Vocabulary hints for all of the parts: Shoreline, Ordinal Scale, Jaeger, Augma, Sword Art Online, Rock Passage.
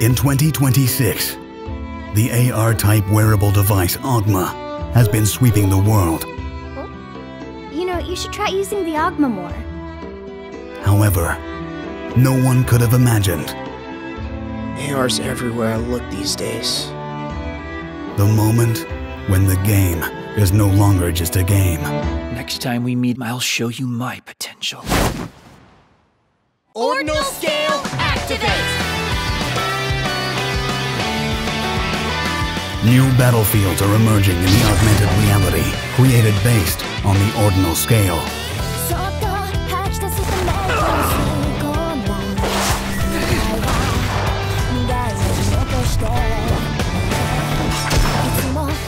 In 2026, the AR-type wearable device Augma has been sweeping the world. You know, you should try using the Augma more. However, no one could have imagined. AR's everywhere I look these days. The moment when the game is no longer just a game. Next time we meet, I'll show you my potential. Ordinal Scale, activate! New battlefields are emerging in the augmented reality, created based on the ordinal scale.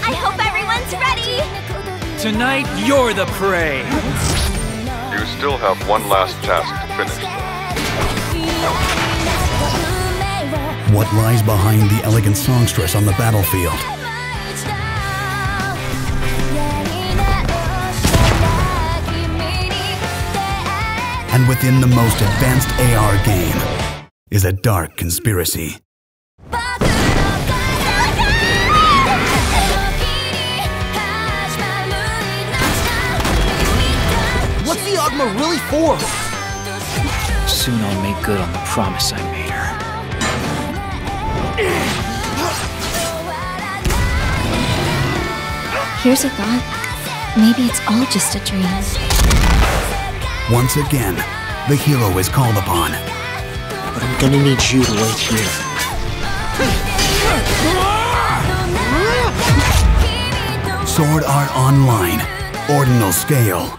I hope everyone's ready! Tonight, you're the prey! You still have one last task to finish. What lies behind the elegant songstress on the battlefield? And within the most advanced AR game is a dark conspiracy. What's the Augma really for? Soon I'll make good on the promise I made her. Here's a thought. Maybe it's all just a dream. Once again, the hero is called upon. But I'm gonna need you to wait here. Sword Art Online, Ordinal Scale.